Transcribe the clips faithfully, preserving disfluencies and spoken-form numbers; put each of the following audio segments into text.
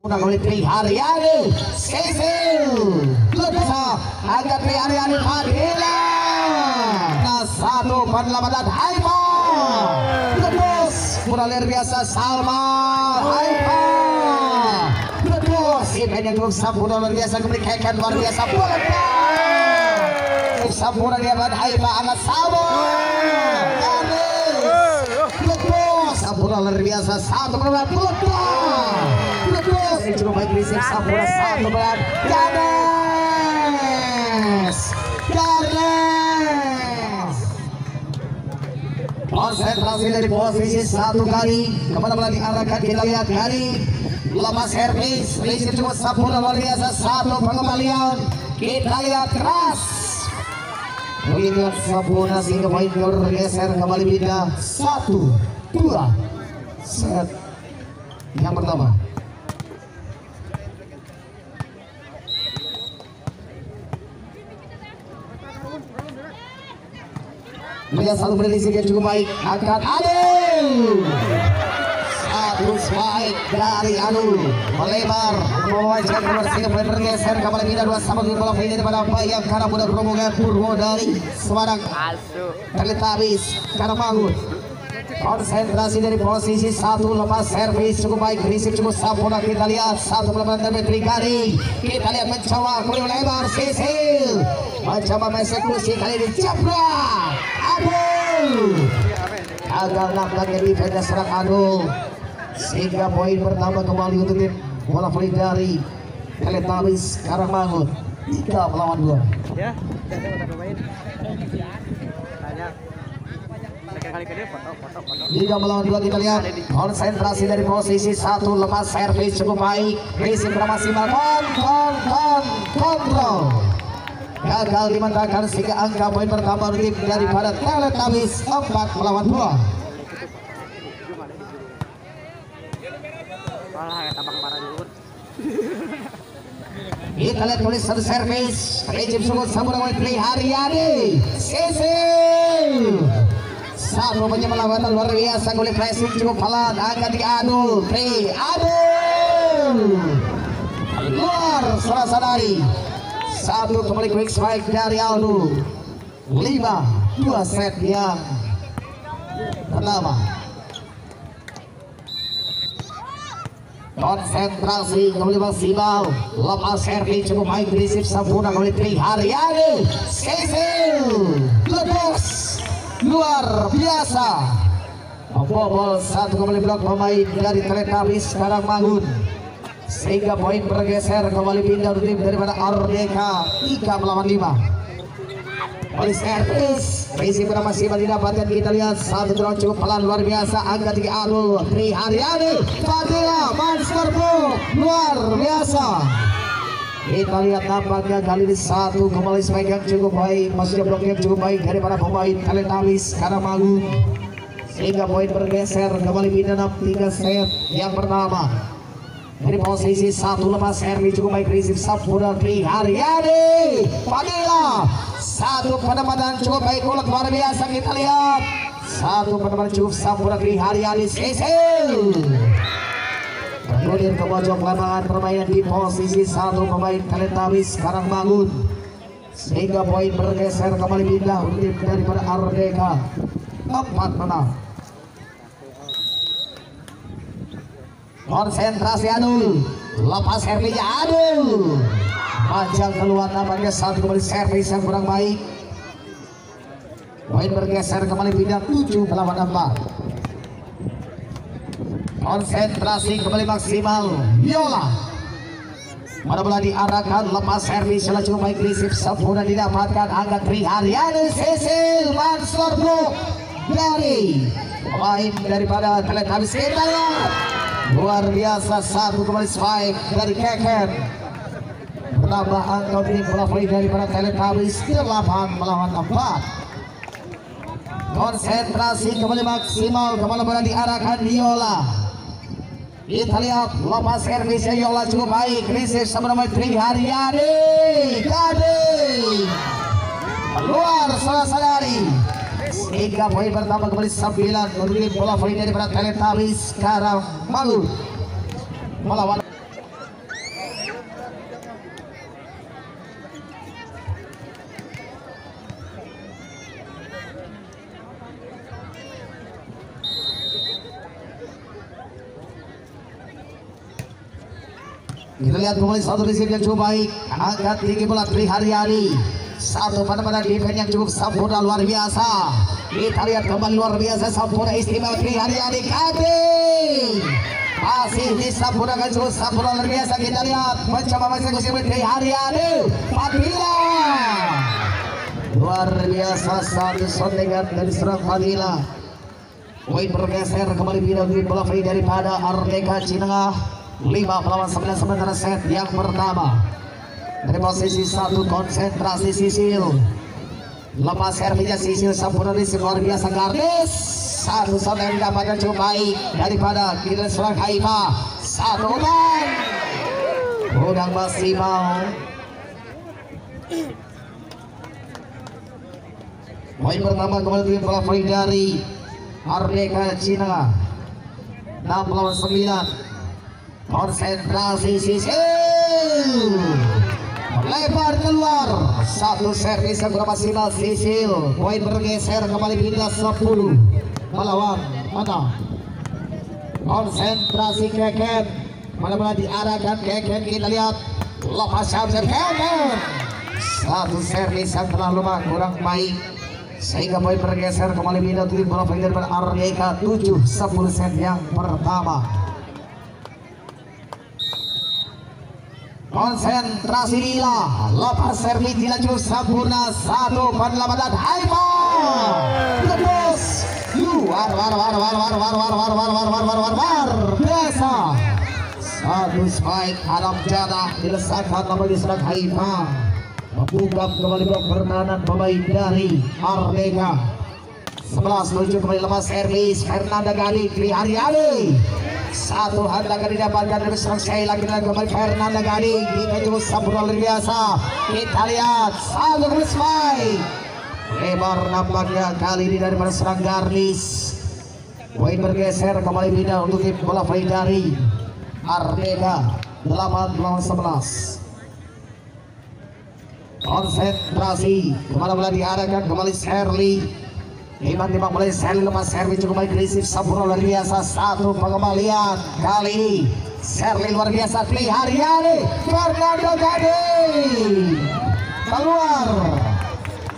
Unang-unang Haryani, Cecil, Lutsa, Agak Haryani Fadila, Nasatu Padlamatan Haifa, Lutus, kurang luar biasa Salma Haifa, Lutus, ini yang sampurna luar biasa kemerdekaan luar biasa bulan, sampurna dia buat Haifa anak Salma, Lutus, sampurna luar biasa satu bulan Lutus. Coba berisik sampurna satu bulan GARNEZ GARNEZ konsentrasi dari posisi satu kali kepada bola diarahkan, kita lihat dari lama servis berisik cuma sampurna luar biasa satu pengembalian, kita lihat keras mengingat sampurna sehingga poin bergeser kembali pindah satu dua set yang pertama. Dia selalu berisi yang cukup baik, angkat Anul. Satu spike dari Anul, melebar, mewajar bersih, bergeser kembali pindah dua sama dua bola pindah kepada Bayangkara Muda Rombongan Purwo dari Semarang. Terlihat habis, karena bangun. Konsentrasi dari posisi satu lepas servis cukup baik, risip cukup sempurna, kita lihat satu pelaman dari Gading, kita lihat mencoba kuli lebar Sisil, mencoba mengeksekusi kali ini Jabra. Gagal nampaknya di defense serang Adul sehingga poin pertama kembali untuk tim bola voli dari Teletabis Karangmangut tiga melawan dua. Ya, tiga melawan dua kita lihat konsentrasi dari posisi satu lepas servis cukup baik, racing maksimal kontrol kontrol. Gagal dimandangkan sehingga angka poin pertama tim daripada Teletabis empat melawan dua. Kita lihat tulis satu servis rejim sungguh sambungan oleh Tri Haryadi Sisil satu penyemelawan luar biasa oleh pressing cukup pelan angka diadu Tri Adul luar serasa dari satu kembali quick strike dari Aldo lima dua set yang pertama. Konsentrasi kembali maksimal lepas servis cukup baik berisip sempurna oleh Tri Haryani Cecil lepas luar biasa bobol satu kembali blok pemain dari Teletabis Karangmangun sehingga poin bergeser kembali pindah tim daripada R D K tiga melawan lima. Oleh servis risi bernama Siba didapatkan, kita lihat satu drone cukup pelan luar biasa angka tiga Adul Tri Haryani Fadila Monster Book luar biasa. Kita lihat nampaknya kali ini satu kembali spike yang cukup baik, maksudnya bloknya cukup baik daripada pemain Teletabis Karangmangun sehingga poin bergeser kembali pindah enam tiga set yang pertama. Dari posisi satu lepas servis cukup baik risip sempurna Tri Haryani Fadila satu penempatan cukup baik kolak luar biasa, kita lihat satu penempatan cukup sempurna Tri Haryani Cecil kemudian ke pojok lapangan permainan di posisi satu pemain Teletabis Karangmangun sehingga poin bergeser kembali pindah untuk daripada R D K empat menang. Konsentrasi Adul lepas servisnya Adul panjang keluar nampaknya satu kembali servis yang kurang baik, poin bergeser kembali pindah tujuh melawan empat. Konsentrasi kembali maksimal Yola pada bola diarahkan lepas servis yang cukup baik risip sempurna didapatkan angka Tri Haryani Cecil Mansur Bro dari pemain daripada Teletabis Karangmangun luar biasa satu kembali spike dari Keken menambah angka tim bola voli daripada Teletabis delapan melawan empat. Konsentrasi kembali maksimal kembali bola diarahkan Yola, kita lihat lepas servisnya Yola cukup baik risik sebenarnya Tri Haryani Gading keluar selasa dari tiga poin pertama kembali sembilan untuk bola voli daripada Teletabis Karangmangun melawan Kita lihat kembali satu receive yang cukup baik, angkat tinggi bola Triharyadi. Satu pada-pada defense yang cukup sempurna luar biasa. Kita lihat kembali luar biasa sempurna istimewa Triharyadi Gading. Masih disempurnakan cukup sempurna luar biasa. Kita lihat mencoba mengeksekusi Triharyadi Fadila. Luar biasa satu shottingan dari serang Fadila. Poin bergeser kembali pindah di bola free daripada Arneka Cinengah. Lima melawan sembilan sementara set yang pertama. Dari posisi satu konsentrasi Sisil, lepas servinya Sisil sempurna di luar biasa Garnez. Satu shot yang didapatkan cukup baik daripada kita serang Haifa. Satu udang udang masih mau. Poin pertama kembali di bola free dari Arneka Cina. Enam melawan sembilan konsentrasi Sisil lebar keluar. Satu servis yang berapa sial Sisil. Poin bergeser kembali pindah sepuluh melawan mana konsentrasi Keken. Mana-mana diarahkan Keken. Kita lihat lepas Syamsir Keken. Satu servis yang terlalu kurang baik sehingga poin bergeser kembali pindah tim bola pindah pada Arneka tujuh sepuluh set yang pertama. Konsentrasi Dila, lepas servis Dila cukup sempurna. Satu penelaman dan Haifa terus luar war war war war war war war war war war war war war biasa. Satu spike Adam Jada dilesatkan kembali serang Haifa. Membuka kembali blok pertahanan pemain dari Arneka. Sebelas menuju kembali lepas servis Fernanda Gading Triharyadi. Satu hantakan didapatkan dari serang Sheila. Kita kembali Fernanda Gading dikejukan sempurna luar biasa. Kita lihat satu kembali spike lebar nampaknya kali ini dari serang Garnez. Poin bergeser kembali pindah untuk tim bola play dari Arneka. Delapan melawan sebelas konsentrasi kemana-mana diarahkan kembali Sherly. Iman timbang mulai Sherly lepas Sherly cukup baik resip sempurna luar biasa. Satu pengembalian kali ini Sherly luar biasa. Triharyadi Fernando Gading keluar.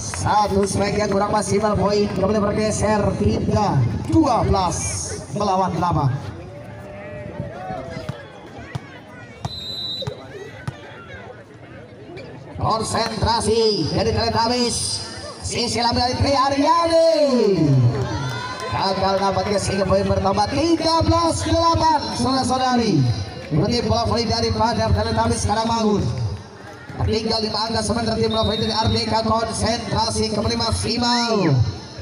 Satu strike yang kurang maksimal. Poin kembali bergeser tiga dua belas melawan delapan. Konsentrasi dari Teletabis Sisil ambil dari Triharyadi. Gagal nampaknya sehingga poin bertambah tiga belas delapan. Saudara-saudari berarti bola voli daripada Teletabis Karamanggun. Tinggal lima angka sementara tim bola voli dari Arneka. Konsentrasi kembali maksimal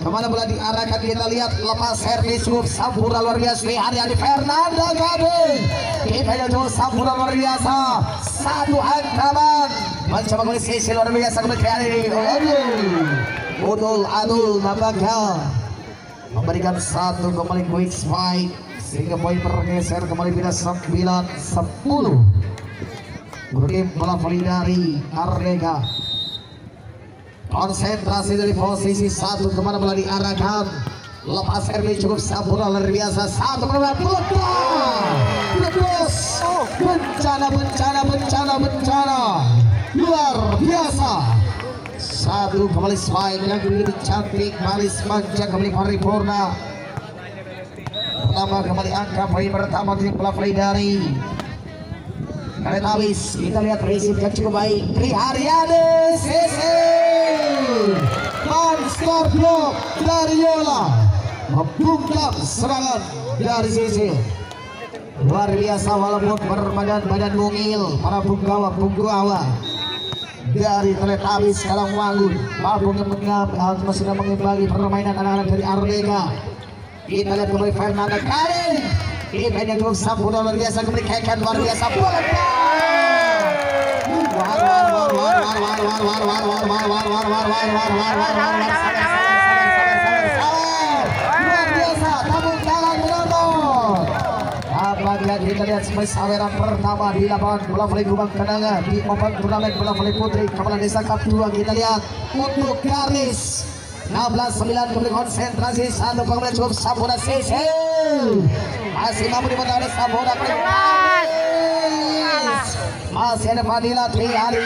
kemana bola diarahkan. Kita lihat lepas servis cukup sempurna luar biasa Triharyadi Fernanda Gading. Kita yang cukup sempurna luar biasa. Satu hantaman mencoba kembali Sisil luar biasa kembali Triharyadi. Udul Adul nampaknya memberikan satu kembali quick spike sehingga poin bergeser kembali pindah sembilan sepuluh. Berarti bola voli dari Arneka. Konsentrasi dari posisi satu kemana bola diarahkan. Lepas servis cukup sempurna luar biasa. Satu penembak meletus. Bencana bencana bencana bencana luar biasa. Satu kembali spike yang begitu cantik malis manja kembali paripurna. Pertama kembali angka poin pertama tim bola voli dari Teletabis. Kita lihat resip yang cukup baik Triharyadi Sisil. Monster block dari Yola membuka serangan dari Sisil luar biasa. Walaupun permainan badan mungil para punggawa punggawa dari Teletabis sekarang wangun mampu mengambil sudah mengembali permainan anak-anak dari Arneka. Kita lihat kembali Fernanda Karim. Kita yang cukup sempurna luar biasa kembali Keken luar biasa bulan war war war war war war war war war war war war war war war war Bangga. Kita lihat sebagai saweran pertama di lapangan bola voli Gubang Kenanga di Open Turnamen bola voli Putri Kepala Desa Cup dua. Kita lihat untuk Garnez enam belas sembilan kembali konsentrasi. Satu pengembangan cukup sempurna Sisil masih mampu dimenangkan oleh sempurna Triharyadi. Pasien Fadila Triariani.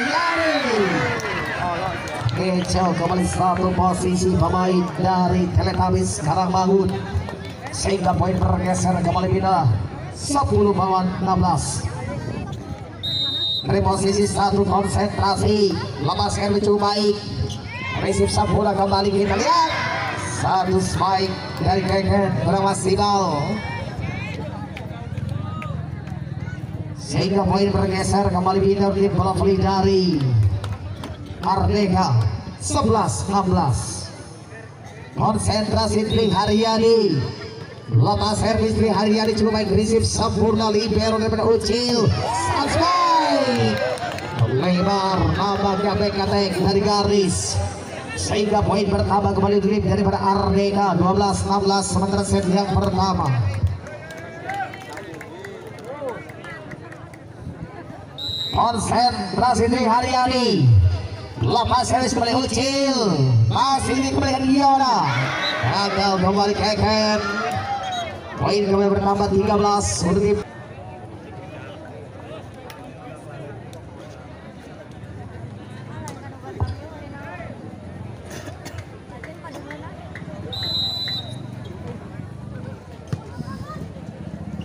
Kecil kembali satu posisi pemain dari Teletabis Karangmangun, sehingga poin bergeser kembali pindah sepuluh lawan enam belas. Dari posisi satu konsentrasi, lepaskan lucu baik, resip sempurna kembali kita lihat. Satu spike dari Keken bernama Sidal, sehingga poin bergeser kembali pindah di bola voli dari Mardeka sebelas enam belas. Konsentrasi Tri Haryadi, lepas servis Tri Haryadi cukup baik, resip sempurna libero daripada Ucil. Spike lebar nampaknya B K T dari garis, sehingga poin bertambah kembali drip daripada Ardeka dua belas enam belas sementara set yang pertama. Konsentrasi Tri Haryadi, lepas servis kembali Ucil, masih dikembalikan Giona, gagal kembali Keken. Poin kembali bertambah tiga belas untuk tim.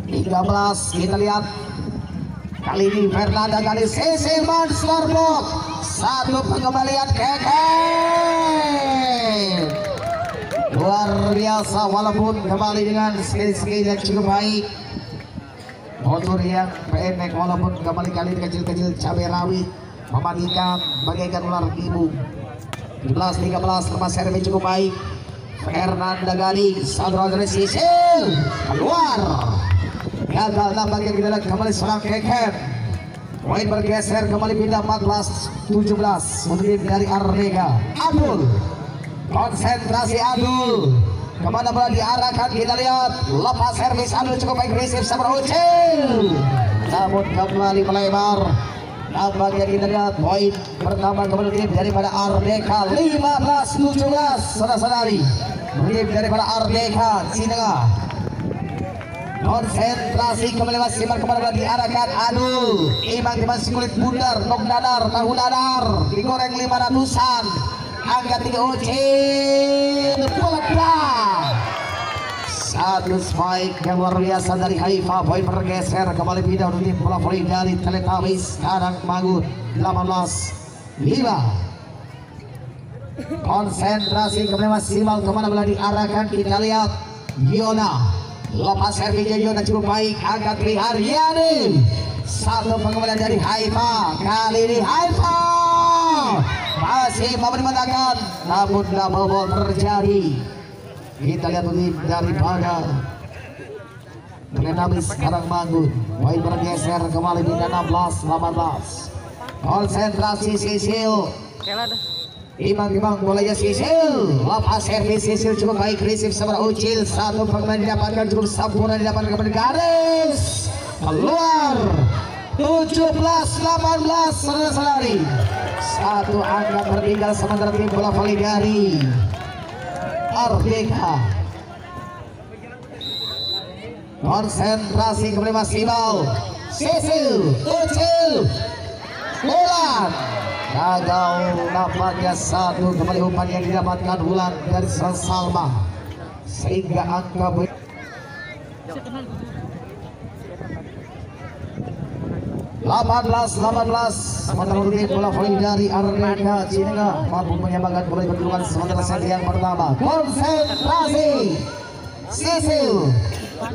tiga belas kita lihat. Kali ini Fernanda Gading C C Monster Block. Satu pengembalian Keken, luar biasa, walaupun kembali dengan skill-skill yang cukup baik, motor yang pendek, walaupun kembali kali ini kecil-kecil cabai rawit, mematikan bagaikan ular ibu. tujuh belas tiga belas lepas servis cukup baik Fernanda Gading. Satu dari C C keluar, gagal nampaknya kita lihat kembali seorang Keken. Poin bergeser kembali pindah empat belas tujuh belas menit dari Arnega. Abdul, konsentrasi Abdul, kemana bola diarahkan kita lihat. Lepas servis Abdul cukup agresif sama Ucil, namun kembali melebar nampaknya kita lihat. Poin pertama kembali menit daripada Arnega lima belas tujuh belas saudara-saudari, menit daripada Arnega di tengah. Konsentrasi kembali masih kemana-mana diarahkan Adul Imang, dimasih kulit bundar, nok dadar, tahu dadar, digoreng lima ratusan, angkat tiga Ucil, bola keluar. Satu spike yang luar biasa dari Haifa. Poin bergeser kembali pindah untuk tim bola voli dari Teletabis Karangmangun delapan belas lima. Konsentrasi kembali masih kemana-mana diarahkan kita lihat. Yona, lepas servis Yona cukup baik angkat Tri Haryadi. Satu pengembalian dari Haifa. Kali ini Haifa masih mau menangkan, namun double ball terjadi. Kita lihat ini daripada Teletabis Karangmangun. Poin bergeser kembali di enam belas delapan belas. Konsentrasi Sisil, Imang-imang bolanya Sisil, lepas servis Sisil cukup baik resip sama Ucil. Satu pemain didapatkan cukup sempurna didapatkan kepada garis, keluar. Tujuh belas delapan belas saudara-saudari, satu angka tertinggal sementara tim bola voli dari Merdeka. Konsentrasi kembali maksimal Sisil, Ucil, Ulan, gagal nampaknya. Satu kembali umpan yang didapatkan Bulan dari Salma, sehingga angka ber... delapan belas delapan belas sementara tim bola voli dari Arnega Cinega mampu menyamakan kembali kedudukan sementara set yang pertama. Konsentrasi Sisil,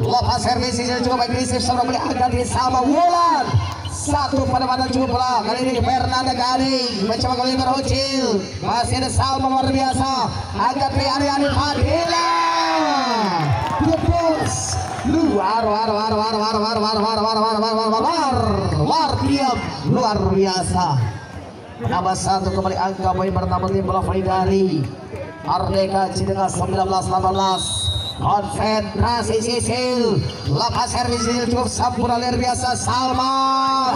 lepas servis Sisil cukup agresif sementara boleh akan disama Bulan. Satu pada pada cukup bola. Kali ini Fernanda Gading mencoba kembali berucil, masih ada Salma luar biasa angkat Tri Haryadi Fadila lepas luar war war war war war war war war war war war war war tiap luar biasa. Nama satu kembali angka poin pertama tim bola voli dari Merdeka Cinega sembilan belas delapan belas. Konsentrasi Sisil, lepas servis Sisil cukup sempurna luar biasa Salma.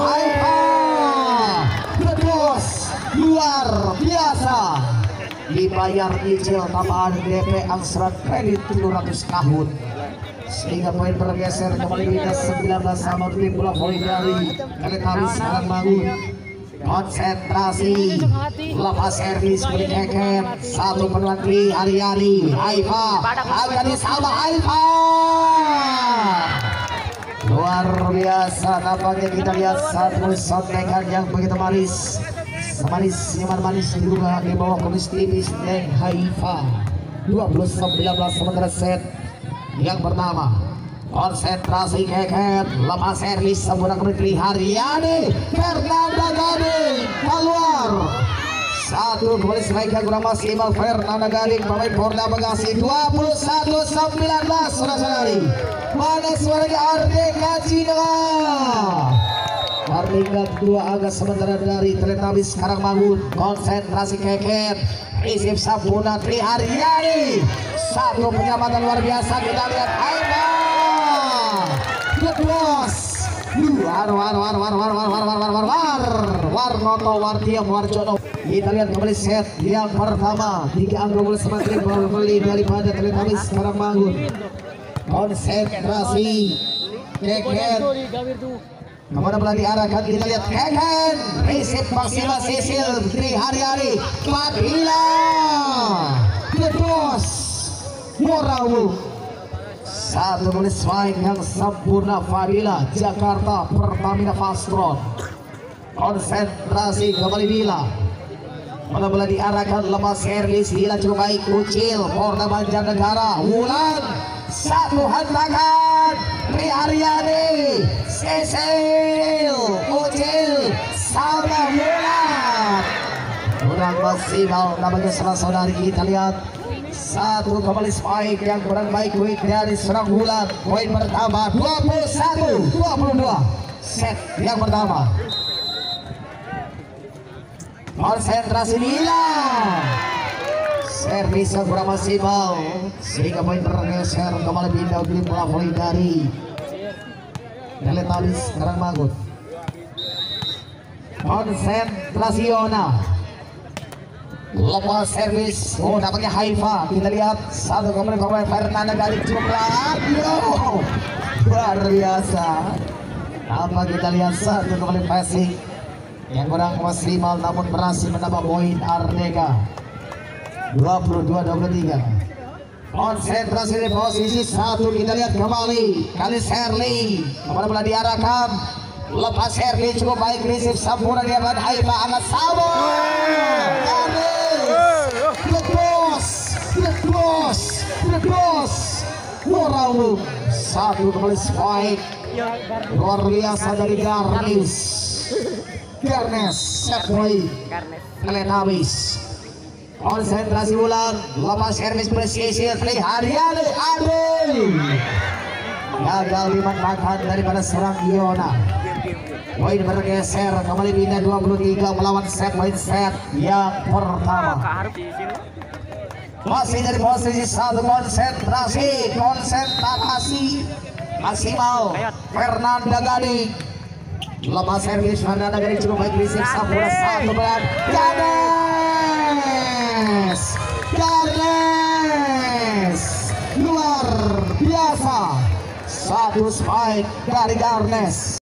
Haifa bebas luar biasa, dibayar cicil tambahan D P angsuran kredit tujuh ratus tahun. Sehingga poin bergeser kembali ke sembilan belas sama tim bola voli dari Keretapi Sarangmangun. Konsentrasi, lepas servis balik eket, satu penuhan di Ariani, Haifa, Ariani sama Haifa. Luar biasa tampaknya kita lihat satu shot tekan yang begitu manis, semanis nyaman manis dirubah di bawah komis tipis dan Haifa. dua puluh sembilan belas sementara set yang pertama. Konsentrasi keket, lepas servis sempurna kembali Haryani, Fernanda Gading keluar. Satu kembali sebaiknya kurang mas lima Fernanda Gading pemain Porda Bekasi. Dua puluh satu sembilan belas saudara-saudari. Mana suaranya Ardika Cina? Peringkat dua agak sementara dari Keretapi Karangmangun. Konsentrasi keket, isip sempurna Tri Haryani. Satu penyelamatan luar biasa kita lihat. Luas, luar, war, war, war, war, war, war, war, war, war, war, war, noto, war, tiam, war, jono. Kita lihat kembali set yang pertama. Tiga angka bola semakin berbeli daripada Keretapi Karangmangun. Konsentrasi, keket. Kemudian bola diarahkan, kita lihat keket. Risip maksimal Sisil Tri Haryani, Fadila, Luas, Morawu. Satu menit swing yang sempurna Fadila Jakarta Pertamina Fastron. Konsentrasi kembali Dila. Bola bola diarahkan lepas servis Dila cukup baik Ucil Porda Banjarnegara Wulan. Satu hantakan Tri Haryani Cecil Ucil sama Wulan. Kurang maksimal namanya saudara-saudari kita lihat. Satu kembali spike yang kurang baik win dari serang bulan. Poin pertama dua puluh satu dua puluh dua set yang pertama. Konsentrasi Dila, servis yang kurang maksimal sehingga poin bergeser kembali pindah di bola voli dari Keretapi Karangmangun. Konsentrasi Yona, lepas servis, oh dapatnya Haifa. Kita lihat satu komen komen Fernanda Gading cukup oh, luar biasa. Apa kita lihat satu komen passing yang kurang maksimal namun berhasil menambah poin Ardeka. dua puluh dua dua puluh tiga. Konsentrasi di posisi satu kita lihat kembali kali Serli. Kemana bola diarahkan? Lepas servis cukup baik resip sempurna dia buat Haifa amat sama. Cross, cross, Morawu. Satu kembali spike luar biasa dari Garnez. Garnez, set point Keretapi. Konsentrasi bulan, lepas servis presisi Tri Haryani. Aduh, gagal dimanfaatkan daripada serang Yona. Poin bergeser kembali pindah dua puluh tiga melawan set point set yang pertama. Masih dari posisi satu konsentrasi, konsentrasi maksimal Fernanda Gading. Lepas servis Fernanda Gading cukup baik risik sampurna satu bulan. Garnez, Garnez, luar biasa. Satu spike dari Garnez.